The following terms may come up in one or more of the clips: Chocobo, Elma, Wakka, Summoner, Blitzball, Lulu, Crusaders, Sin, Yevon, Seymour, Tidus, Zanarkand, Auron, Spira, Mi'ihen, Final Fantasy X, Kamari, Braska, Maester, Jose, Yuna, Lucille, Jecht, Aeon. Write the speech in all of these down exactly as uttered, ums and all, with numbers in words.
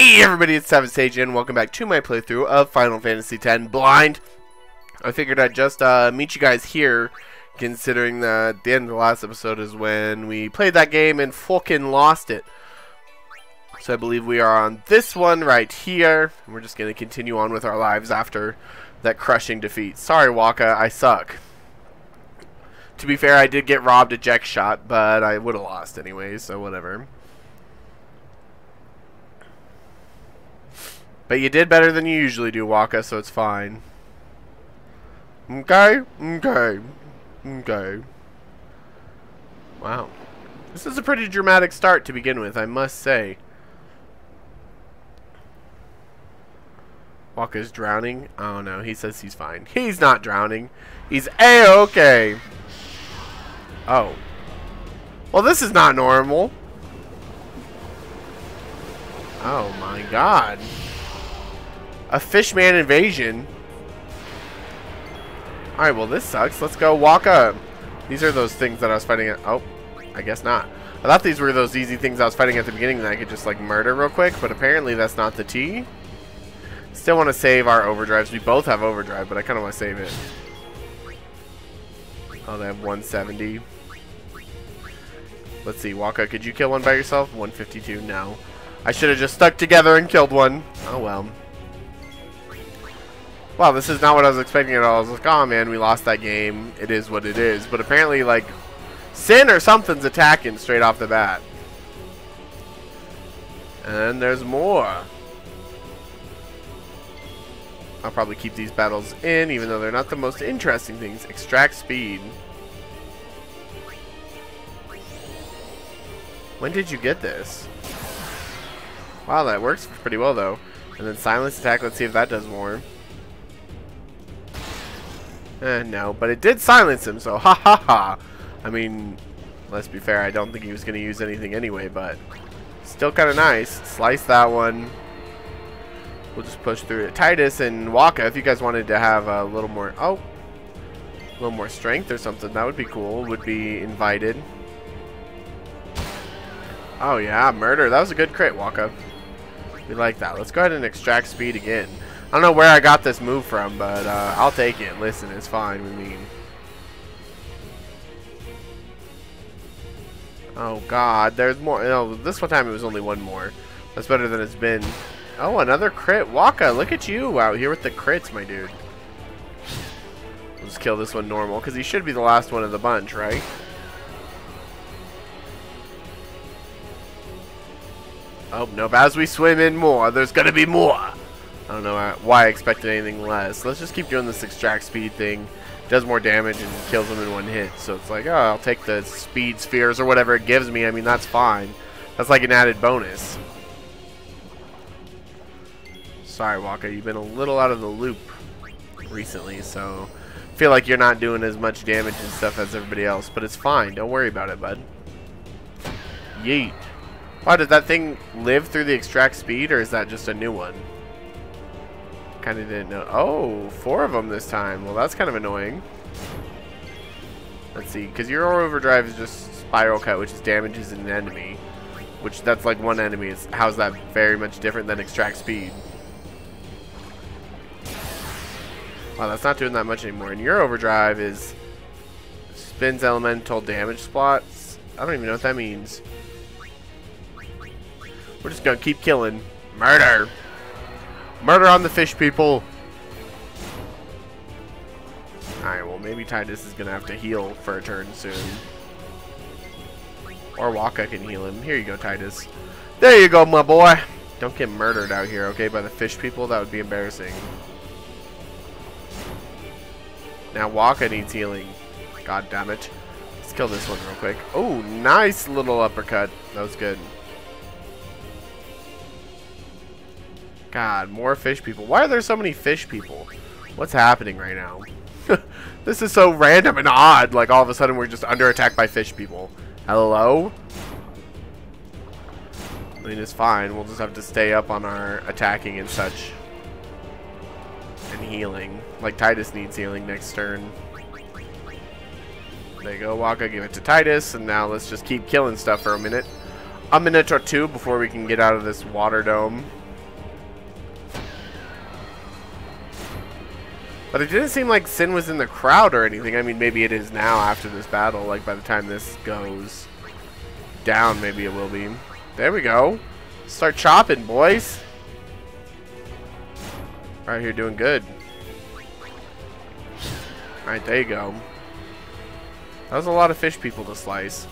Hey everybody, it's Seven Sage and welcome back to my playthrough of Final Fantasy X Blind. I figured I'd just uh, meet you guys here, considering that the end of the last episode is when we played that game and fucking lost it. So I believe we are on this one right here, and we're just going to continue on with our lives after that crushing defeat. Sorry Wakka, I suck. To be fair, I did get robbed a Jecht shot, but I would have lost anyway, so whatever. But you did better than you usually do, Wakka, so it's fine. Okay, okay, okay. Wow. This is a pretty dramatic start to begin with, I must say. Wakka's drowning. Oh no, he says he's fine. He's not drowning. He's A-okay. Oh. Well, this is not normal. Oh my god. A fishman invasion. Alright, well this sucks. Let's go Wakka. These are those things that I was fighting at. Oh, I guess not. I thought these were those easy things I was fighting at the beginning that I could just like murder real quick, but apparently that's not the tea. Still want to save our overdrives. We both have overdrive, but I kind of want to save it. Oh, they have one seventy. Let's see, Wakka, could you kill one by yourself? one fifty-two, no. I should have just stuck together and killed one. Oh well. Wow, this is not what I was expecting at all. I was like, oh man, we lost that game. It is what it is. But apparently, like, Sin or something's attacking straight off the bat. And there's more. I'll probably keep these battles in, even though they're not the most interesting things. Extract speed. When did you get this? Wow, that works pretty well, though. And then silence attack. Let's see if that does more. Eh, no, but it did silence him, so ha ha ha. I mean, let's be fair, I don't think he was going to use anything anyway, but still kind of nice. Slice that one. We'll just push through it. Tidus and Wakka, if you guys wanted to have a little more, oh, a little more strength or something, that would be cool, would be invited. Oh yeah, murder. That was a good crit, Wakka. We like that. Let's go ahead and extract speed again. I don't know where I got this move from, but uh, I'll take it. Listen, it's fine with me. Oh god, there's more. No, this one time it was only one more. That's better than it's been. Oh, another crit. Wakka, look at you out here with the crits, my dude. Let's kill this one normal, because he should be the last one of the bunch, right? Oh, nope. As we swim in more, there's going to be more. I don't know why I expected anything less. Let's just keep doing this extract speed thing. It does more damage and kills them in one hit. So it's like, oh, I'll take the speed spheres or whatever it gives me. I mean, that's fine. That's like an added bonus. Sorry, Wakka. You've been a little out of the loop recently. So I feel like you're not doing as much damage and stuff as everybody else. But it's fine. Don't worry about it, bud. Yeet. Wow, did that thing live through the extract speed or is that just a new one? Kind of didn't know. Oh, four of them this time. Well, that's kind of annoying. Let's see, because your overdrive is just spiral cut, which is damages an enemy, which that's like one enemy. It's, how's that very much different than extract speed? Wow, that's not doing that much anymore. And your overdrive is spins elemental damage spots. I don't even know what that means. We're just gonna keep killing. Murder. Murder on the fish people. Alright, well maybe Tidus is going to have to heal for a turn soon. Or Wakka can heal him. Here you go, Tidus. There you go, my boy. Don't get murdered out here, okay, by the fish people. That would be embarrassing. Now Wakka needs healing. God damn it. Let's kill this one real quick. Oh, nice little uppercut. That was good. God, more fish people. Why are there so many fish people? What's happening right now? This is so random and odd. Like, all of a sudden, we're just under attack by fish people. Hello? I mean, it's fine. We'll just have to stay up on our attacking and such. And healing. Like, Tidus needs healing next turn. There you go, Wakka. Give it to Tidus. And now let's just keep killing stuff for a minute. A minute or two before we can get out of this water dome. But it didn't seem like Sin was in the crowd or anything. I mean, maybe it is now after this battle. Like, by the time this goes down, maybe it will be. There we go. Start chopping, boys. Alright, you're doing good. Alright, there you go. That was a lot of fish people to slice.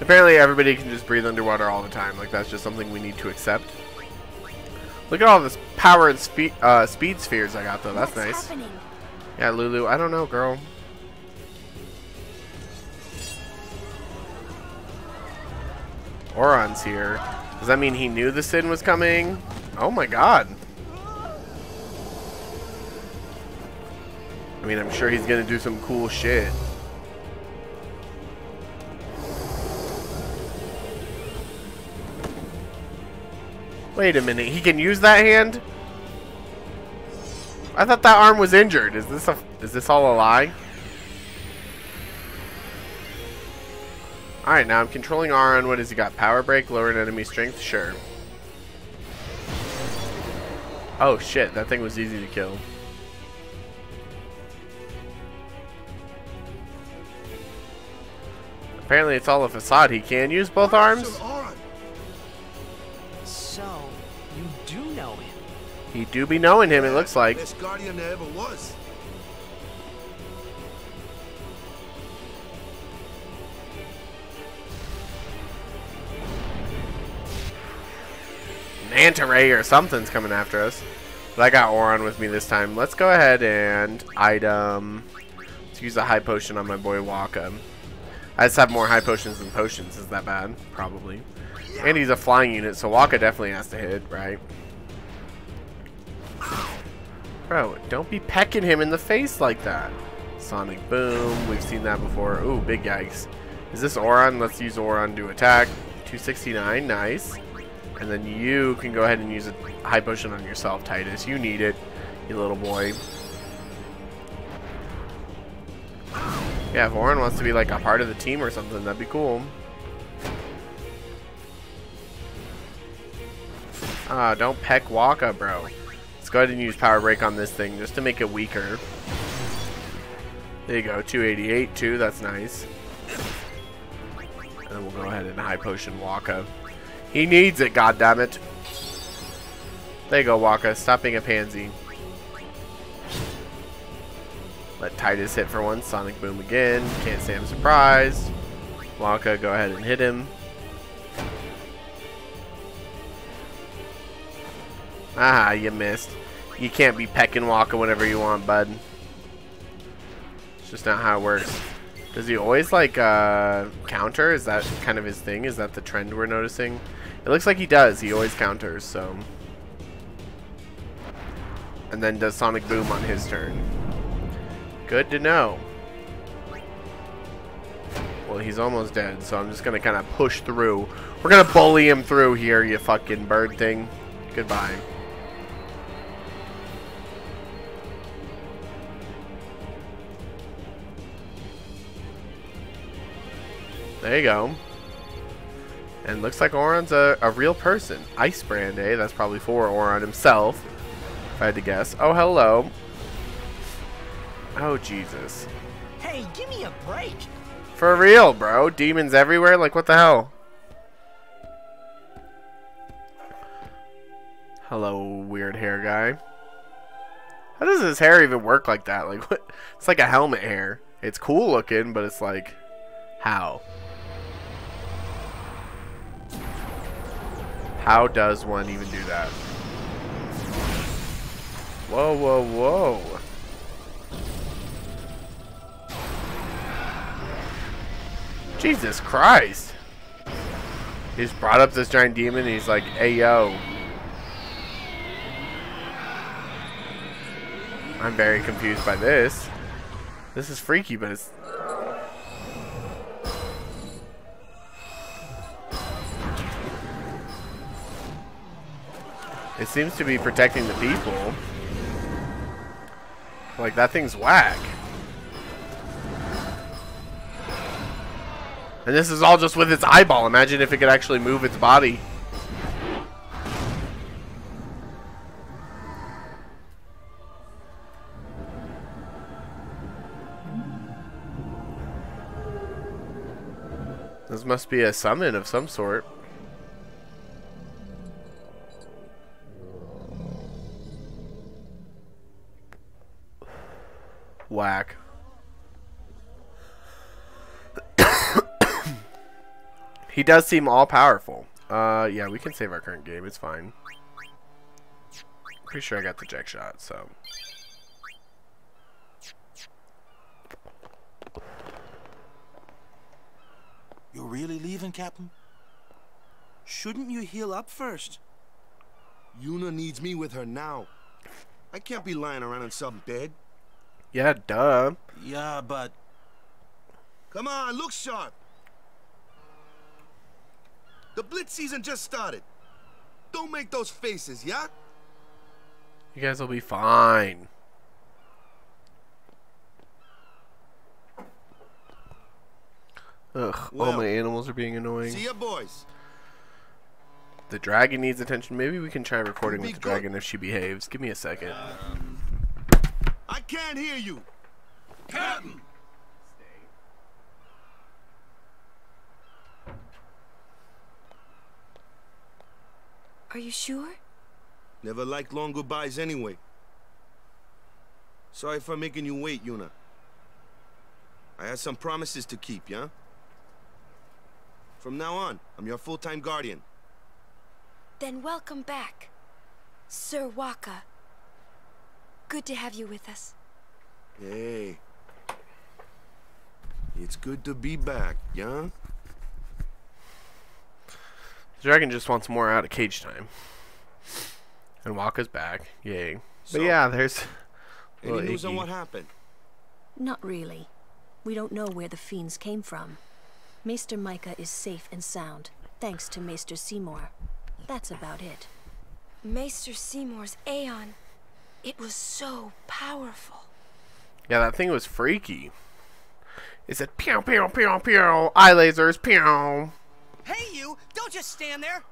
Apparently everybody can just breathe underwater all the time. Like, that's just something we need to accept. Look at all this power and spe uh, speed spheres I got, though. That's nice. Yeah, Lulu, I don't know, girl. Auron's here. Does that mean he knew the Sin was coming? Oh my god. I mean, I'm sure he's gonna do some cool shit. Wait a minute, he can use that hand? I thought that arm was injured. Is this a, is this all a lie? Alright, now I'm controlling Auron. What has he got? Power break, lowered enemy strength? Sure. Oh shit, that thing was easy to kill. Apparently it's all a facade. He can use both arms? So, you do know him. He do be knowing him, it looks like. Best guardian there ever was. Manta Ray or something's coming after us. But I got Auron with me this time. Let's go ahead and item. Let's use a high potion on my boy Wakka. I just have more high potions than potions. Is that bad? Probably. And he's a flying unit, so Wakka definitely has to hit, right? Bro, don't be pecking him in the face like that. Sonic boom. We've seen that before. Ooh, big yikes. Is this Auron? Let's use Auron to attack. two sixty-nine. Nice. And then you can go ahead and use a high potion on yourself, Tidus. You need it, you little boy. Yeah, if Auron wants to be like a part of the team or something, that'd be cool. Ah, don't peck Wakka, bro. Let's go ahead and use power break on this thing just to make it weaker. There you go, two eighty-eight too, that's nice. And then we'll go ahead and high potion Wakka. He needs it, goddammit. There you go, Wakka. Stop being a pansy. Let Tidus hit for once. Sonic boom again. Can't say I'm surprised. Wakka, go ahead and hit him. Ah, you missed. You can't be pecking Wakka whenever you want, bud. It's just not how it works. Does he always, like, uh, counter? Is that kind of his thing? Is that the trend we're noticing? It looks like he does. He always counters, so. And then does Sonic Boom on his turn. Good to know. Well, he's almost dead, so I'm just going to kind of push through. We're going to bully him through here, you fucking bird thing. Goodbye. There you go. And looks like Auron's a, a real person. Ice brand, eh? That's probably for Auron himself, if I had to guess. Oh, hello. Oh, Jesus. Hey, give me a break. For real, bro. Demons everywhere? Like, what the hell? Hello, weird hair guy. How does his hair even work like that? Like, what? It's like a helmet hair. It's cool looking, but it's like, how? How does one even do that? Whoa, whoa, whoa. Jesus Christ. He's brought up this giant demon and he's like, hey, yo. I'm very confused by this. This is freaky, but it's... It seems to be protecting the people. Like, that thing's whack. And this is all just with its eyeball. Imagine if it could actually move its body. This must be a summon of some sort. Whack. He does seem all-powerful. Uh, yeah, we can save our current game. It's fine. Pretty sure I got the Jecht shot, so... You're really leaving, Captain? Shouldn't you heal up first? Yuna needs me with her now. I can't be lying around in some bed. Yeah, duh. Yeah, but... Come on, look sharp! The Blitz season just started. Don't make those faces, yeah? You guys will be fine. Ugh, well, all my animals are being annoying. See ya, boys. The dragon needs attention. Maybe we can try recording with the dragon if she behaves. Give me a second. Um, I can't hear you. Captain! Are you sure? Never liked long goodbyes anyway. Sorry for making you wait, Yuna. I had some promises to keep, yeah? From now on, I'm your full-time guardian. Then welcome back, Sir Wakka. Good to have you with us. Hey. It's good to be back, yeah? The dragon just wants more out of cage time. And Wakka's back. Yay. So, but yeah, there's... Any news on what happened? Not really. We don't know where the fiends came from. Maester Micah is safe and sound, thanks to Maester Seymour. That's about it. Maester Seymour's Aeon. It was so powerful. Yeah, that thing was freaky. It said, pew, pew, pew, pew, eye lasers, pew. Hey, you! Don't just stand there!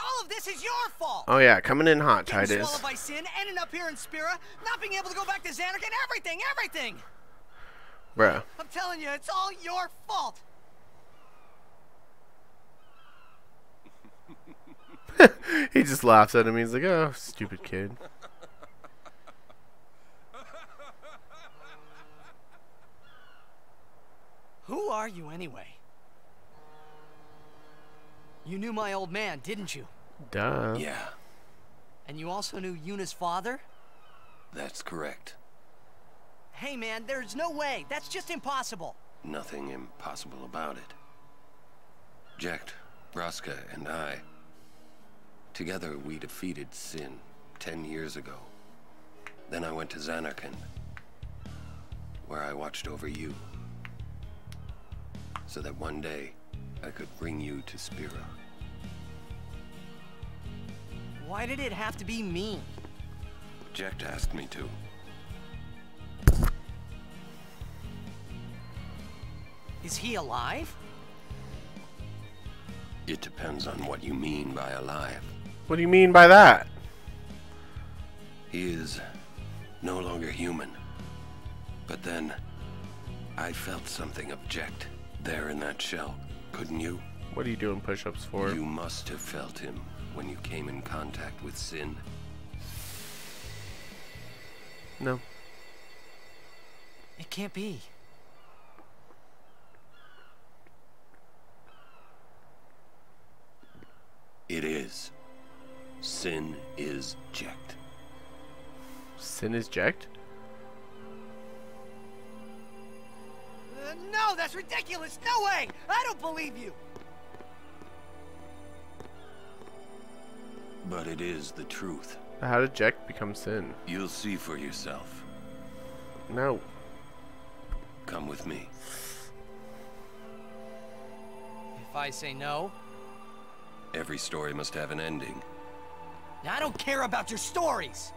All of this is your fault! Oh yeah, coming in hot, Tidus. Getting swallowed by Sin, ending up here in Spira, not being able to go back to Zanarkand, everything, everything! Bruh. I'm telling you, it's all your fault! He just laughs at him, he's like, oh, stupid kid. Who are you anyway? You knew my old man, didn't you? Duh. Yeah. And you also knew Yuna's father? That's correct. Hey man, there's no way. That's just impossible. Nothing impossible about it. Jecht, Braska, and I. Together we defeated Sin ten years ago. Then I went to Zanarkand, where I watched over you. So that one day, I could bring you to Spira. Why did it have to be me? Jecht asked me to. Is he alive? It depends on what you mean by alive. What do you mean by that? He is no longer human. But then, I felt something of Jecht there in that shell. Couldn't you? What are you doing push-ups for? You must have felt him when you came in contact with Sin. No. It can't be. It is. Sin is Jecht. Sin is Jecht? No, that's ridiculous! No way! I don't believe you! But it is the truth. How did Jecht become Sin? You'll see for yourself. No. Come with me. If I say no? Every story must have an ending. I don't care about your stories!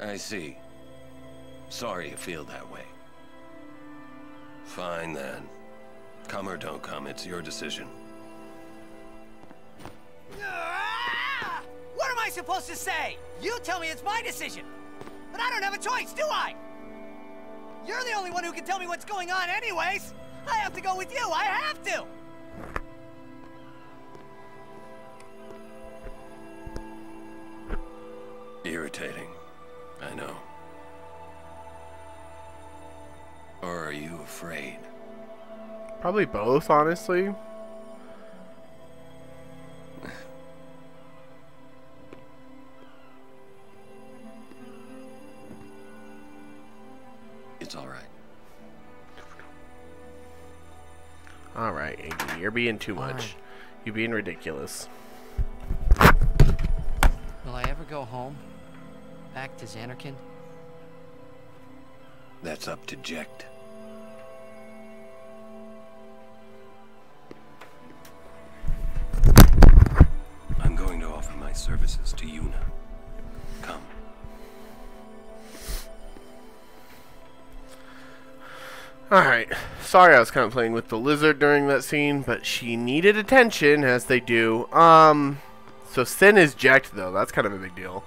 I see. Sorry you feel that way. Fine then. Come or don't come, it's your decision. Ah! What am I supposed to say? You tell me it's my decision! But I don't have a choice, do I? You're the only one who can tell me what's going on anyways! I have to go with you, I have to! Irritating, I know. Or are you afraid? Probably both, honestly. It's all right. All right, Iggy, you're being too much. Right. You're being ridiculous. Will I ever go home? Back to Zanarkand? That's up to Jecht. I'm going to offer my services to Yuna. Come. Alright. Sorry I was kind of playing with the lizard during that scene, but she needed attention, as they do. Um, so Sin is Jecht, though. That's kind of a big deal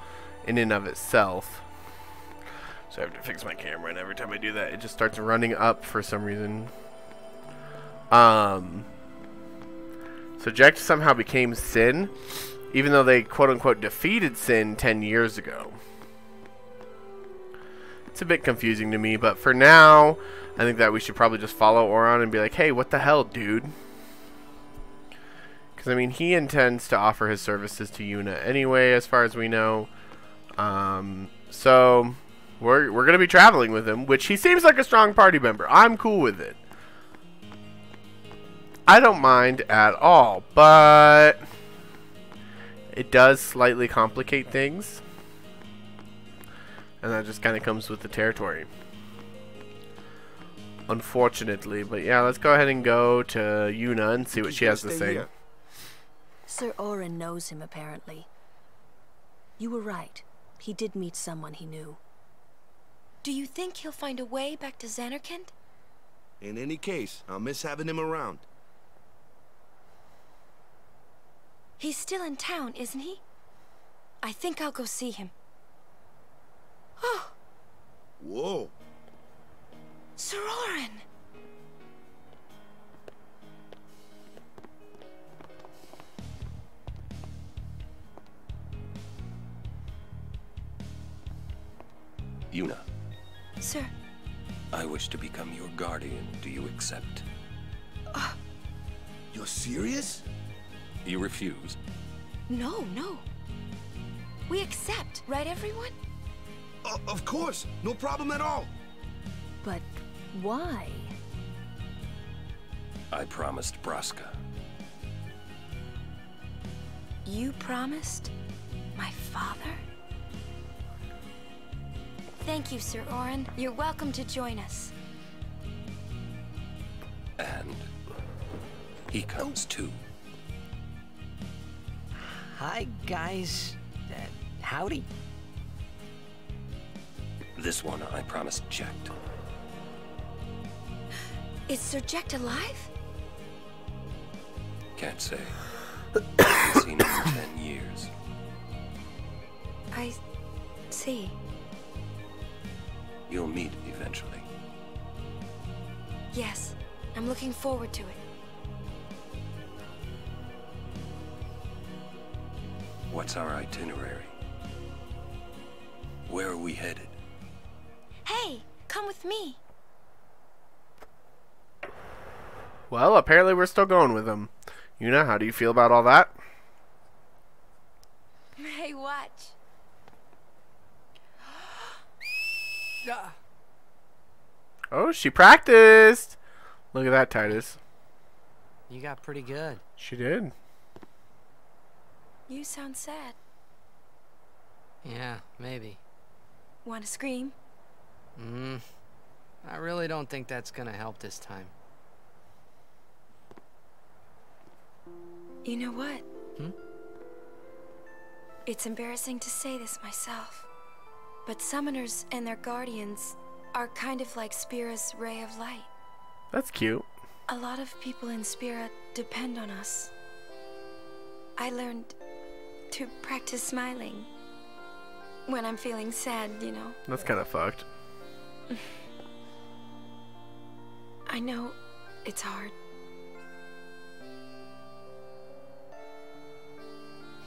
in and of itself. So I have to fix my camera, and every time I do that, it just starts running up for some reason. Um, so Jecht somehow became Sin, even though they quote-unquote defeated Sin ten years ago. It's a bit confusing to me, but for now, I think that we should probably just follow Auron and be like, hey, what the hell, dude? Because, I mean, he intends to offer his services to Yuna anyway, as far as we know. Um, so... We're, we're going to be traveling with him, which he seems like a strong party member. I'm cool with it. I don't mind at all, but it does slightly complicate things. And that just kind of comes with the territory, unfortunately. But yeah, let's go ahead and go to Yuna and see what she has to say. Here. Sir Auron knows him, apparently. You were right. He did meet someone he knew. Do you think he'll find a way back to Zanarkand? In any case, I'll miss having him around. He's still in town, isn't he? I think I'll go see him. Oh! Whoa! Sir Auron! Yuna. Sir. I wish to become your guardian. Do you accept? Uh, You're serious? You refuse? No, no. We accept, right, everyone? Uh, of course. No problem at all. But why? I promised Braska. You promised my father? Thank you, Sir Auron. You're welcome to join us. And he comes too. Hi, guys. Uh, howdy. This one I promised Jecht. Is Sir Jecht alive? Can't say. I haven't seen him for ten years. I see. You'll meet eventually. Yes, I'm looking forward to it. What's our itinerary? Where are we headed? Hey, come with me. Well, apparently we're still going with them. Yuna, how do you feel about all that? Hey, watch. Oh, she practiced. Look at that, Tidus. You got pretty good. She did. You sound sad. Yeah, maybe. Want to scream? Mm. I really don't think that's gonna help this time. You know what? Hmm? It's embarrassing to say this myself, but summoners and their guardians are kind of like Spira's ray of light. That's cute. A lot of people in Spira depend on us. I learned to practice smiling when I'm feeling sad, you know. That's kind of fucked. I know it's hard.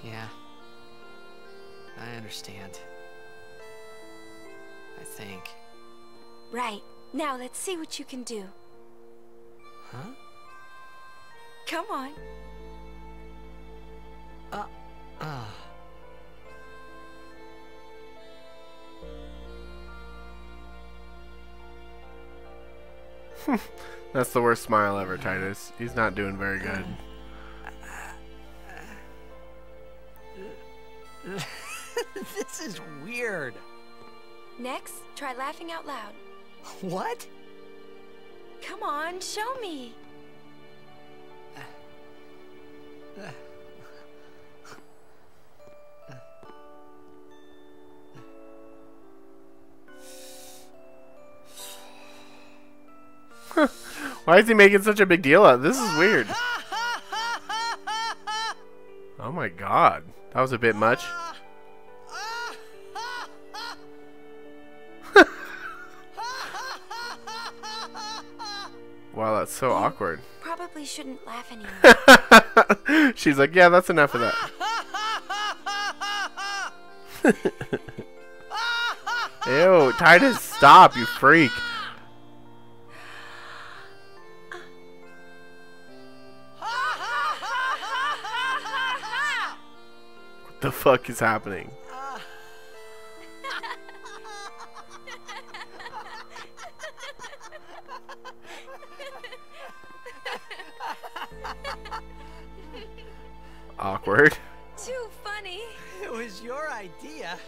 Yeah. I understand. I think. Right. Now let's see what you can do. Huh? Come on. Uh, uh. That's the worst smile ever, Tidus. He's not doing very good. This is weird. Next, try laughing out loud. What? Come on, show me. Why is he making such a big deal out? This is weird. Oh my god. That was a bit much. Wow, that's so awkward. Probably shouldn't laugh anymore. She's like, yeah, that's enough of that. Ew, Tidus, stop, you freak. What the fuck is happening? Awkward. Too funny. It was your idea.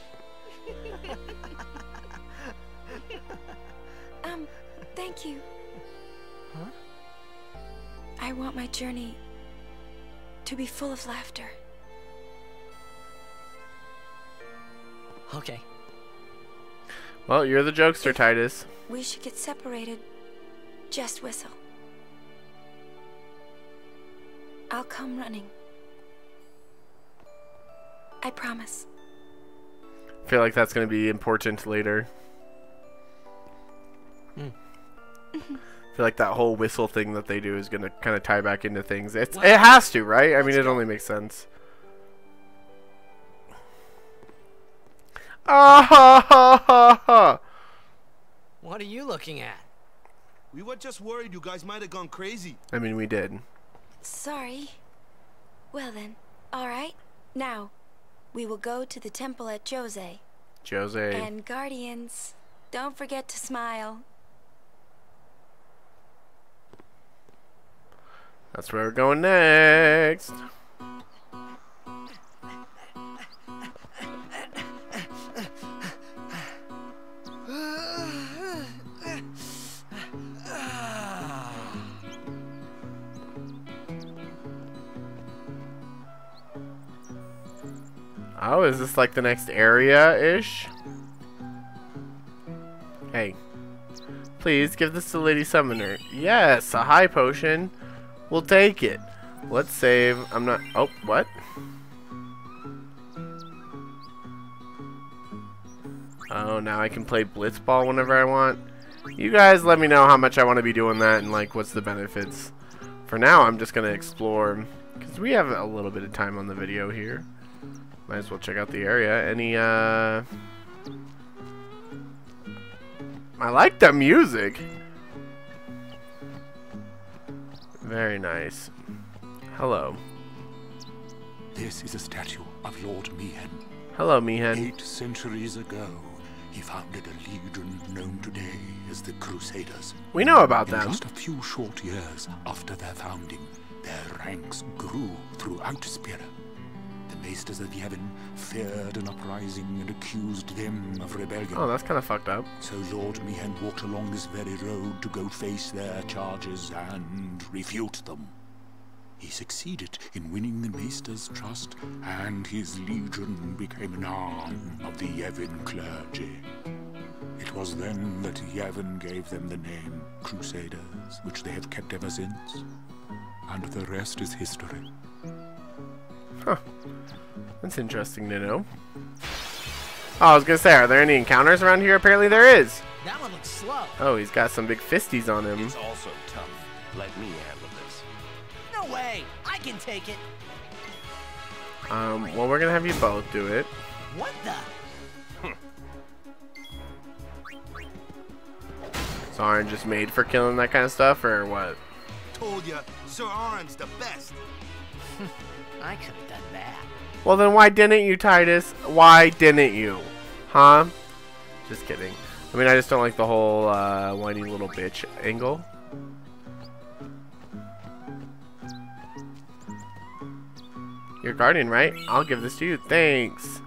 um, thank you. Huh? I want my journey to be full of laughter. Okay. Well, you're the jokester, if Tidus. We should get separated. Just whistle. I'll come running. I promise. I feel like that's going to be important later. Mm. I feel like that whole whistle thing that they do is going to kind of tie back into things. It's, it has to, right? I mean, it only makes sense. Ah ha ha ha ha! What are you looking at? We were just worried you guys might have gone crazy. I mean, we did. Sorry. Well then, all right. Now. We will go to the temple at Jose. Jose. And guardians, don't forget to smile. That's where we're going next. Oh, is this like the next area-ish? Hey. Please, give this to Lady Summoner. Yes, a high potion. We'll take it. Let's save. I'm not... Oh, what? Oh, now I can play Blitzball whenever I want. You guys let me know how much I want to be doing that and, like, what's the benefits. For now, I'm just going to explore. Because we have a little bit of time on the video here. Might as well check out the area. Any, uh... I like the music! Very nice. Hello. This is a statue of Lord Mi'ihen. Hello, Mi'ihen. Eight centuries ago, he founded a legion known today as the Crusaders. We know about them. In just a few short years after their founding, their ranks grew throughout Spira. The Maesters of Yevon feared an uprising and accused them of rebellion. Oh, that's kind of fucked up. So Lord Mi'ihen walked along this very road to go face their charges and refute them. He succeeded in winning the Maester's trust, and his legion became an arm of the Yevon clergy. It was then that Yevon gave them the name Crusaders, which they have kept ever since. And the rest is history. Huh. That's interesting to know. Oh, I was gonna say, are there any encounters around here? Apparently there is. That one looks slow. Oh, he's got some big fisties on him. It's also tough. Let me handle this. No way! I can take it. Um, well, we're gonna have you both do it. What the? Is Auron just made for killing that kind of stuff, or what? Told ya, Sir Auron's the best. I could have done that. Well, then why didn't you, Tidus? Why didn't you? Huh? Just kidding. I mean, I just don't like the whole uh, whiny little bitch angle. Your guardian, right? I'll give this to you. Thanks.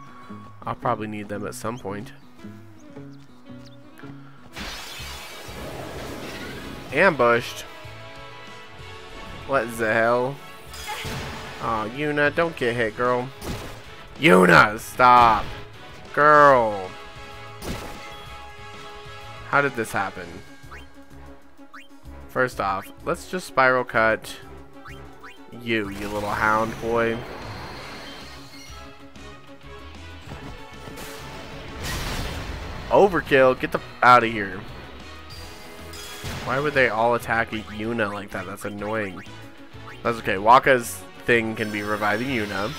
I'll probably need them at some point. Ambushed. What the hell? Oh, Yuna, don't get hit, girl. Yuna, stop. Girl. How did this happen? First off, let's just spiral cut you, you little hound boy. Overkill, get the f out of here. Why would they all attack a Yuna like that? That's annoying. That's okay. Wakka's thing can be reviving Yuna.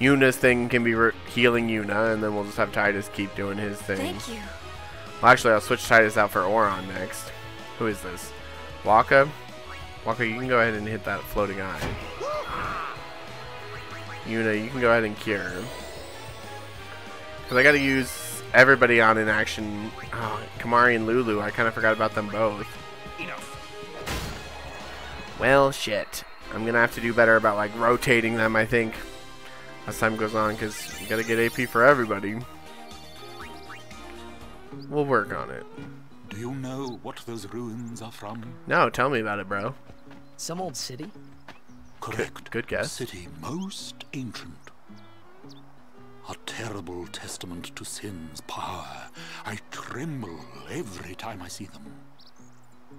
Yuna's thing can be re healing Yuna, and then we'll just have Tidus keep doing his thing. Thank you. Well, actually, I'll switch Tidus out for Auron next. Who is this? Wakka? Wakka, you can go ahead and hit that floating eye. Yuna, you can go ahead and cure. Because I got to use everybody on in action. Oh, Kamari and Lulu, I kind of forgot about them both. Enough. Well, shit. I'm going to have to do better about, like, rotating them, I think, as time goes on, because you got to get A P for everybody. We'll work on it. Do you know what those ruins are from? No, tell me about it, bro. Some old city? Correct. Good guess. City most ancient. A terrible testament to Sin's power. I tremble every time I see them.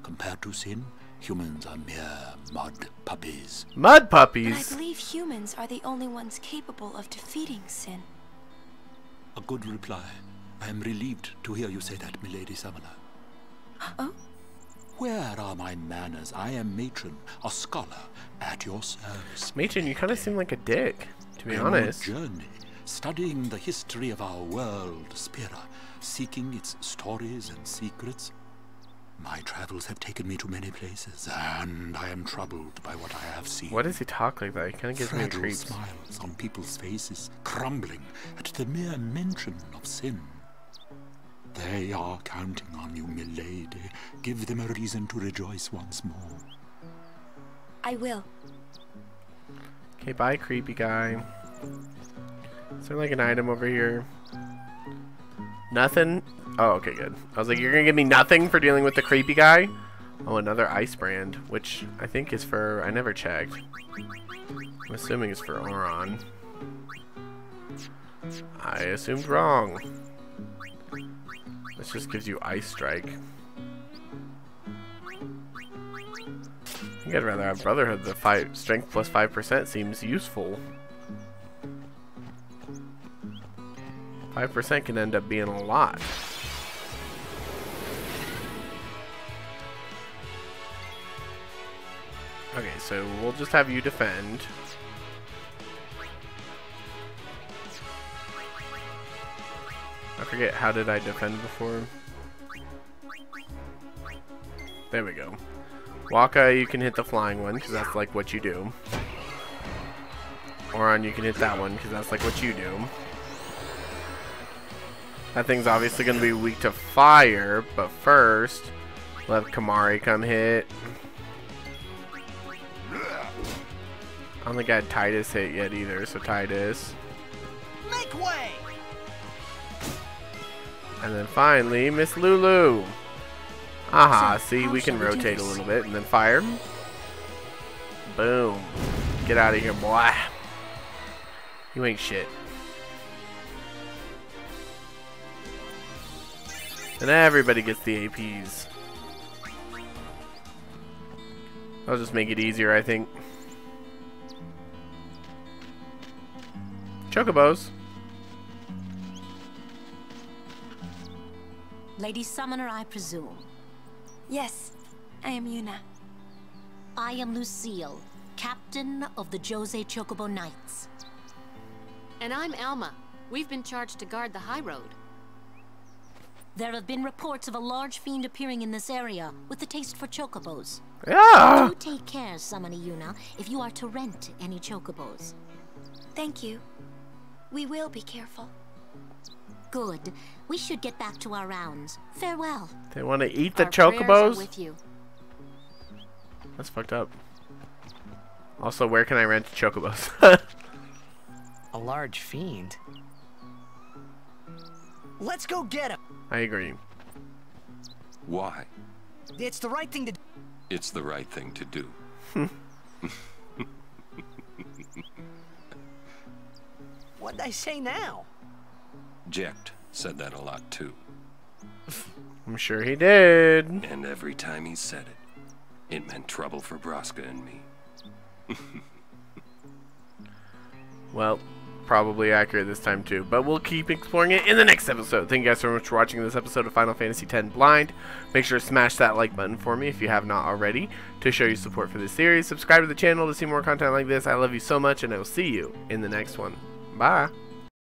Compared to Sin, humans are mere mud puppies. Mud puppies? But I believe humans are the only ones capable of defeating Sin. A good reply. I am relieved to hear you say that, Milady Summoner. Oh? Where are my manners? I am matron, a scholar, at your service. Matron, you kind of seem like a dick, to be honest. On a journey, studying the history of our world, Spira, seeking its stories and secrets. My travels have taken me to many places, and I am troubled by what I have seen. What does he talk like that? He kind of gives me creeps. Smiles on people's faces, crumbling at the mere mention of Sin. They are counting on you, milady. Give them a reason to rejoice once more. I will. Okay, bye, creepy guy. Is there like an item over here? Nothing? Oh, okay, good. I was like, you're gonna give me nothing for dealing with the creepy guy? Oh, another ice brand, which I think is for... I never checked. I'm assuming it's for Auron. I assumed wrong. This just gives you Ice Strike. I think I'd rather have Brotherhood. The five, strength plus five percent seems useful. five percent can end up being a lot. Okay, so we'll just have you defend. I forget, how did I defend before? There we go. Wakka, you can hit the flying one, because that's like what you do. Auron, you can hit that one, because that's like what you do. That thing's obviously going to be weak to fire, but first, let Kamari come hit. I don't think I had Tidus hit yet either, so Tidus. Make way! And then finally, Miss Lulu. Aha, see, we can rotate a little bit and then fire. Boom. Get out of here, boy. You ain't shit. And everybody gets the A Ps. I'll just make it easier, I think. Chocobos. Lady Summoner, I presume. Yes, I am Yuna. I am Lucille, captain of the Jose Chocobo Knights. And I'm Elma. We've been charged to guard the high road. There have been reports of a large fiend appearing in this area with a taste for chocobos. Yeah. Do take care, Summoner Yuna, if you are to rent any chocobos. Thank you. We will be careful. Good. We should get back to our rounds. Farewell. They want to eat the our chocobos? Are with you. That's fucked up. Also, where can I rent chocobos? A large fiend. Let's go get him. I agree. Why? It's the right thing to do. It's the right thing to do. What'd I say now? Jecht said that a lot too. I'm sure he did. And every time he said it, it meant trouble for Braska and me. Well, probably accurate this time too, but we'll keep exploring it in the next episode. Thank you guys so much for watching this episode of Final Fantasy X Blind. Make sure to smash that like button for me if you have not already to show your support for this series. Subscribe to the channel to see more content like this. I love you so much, and I will see you in the next one. Bye.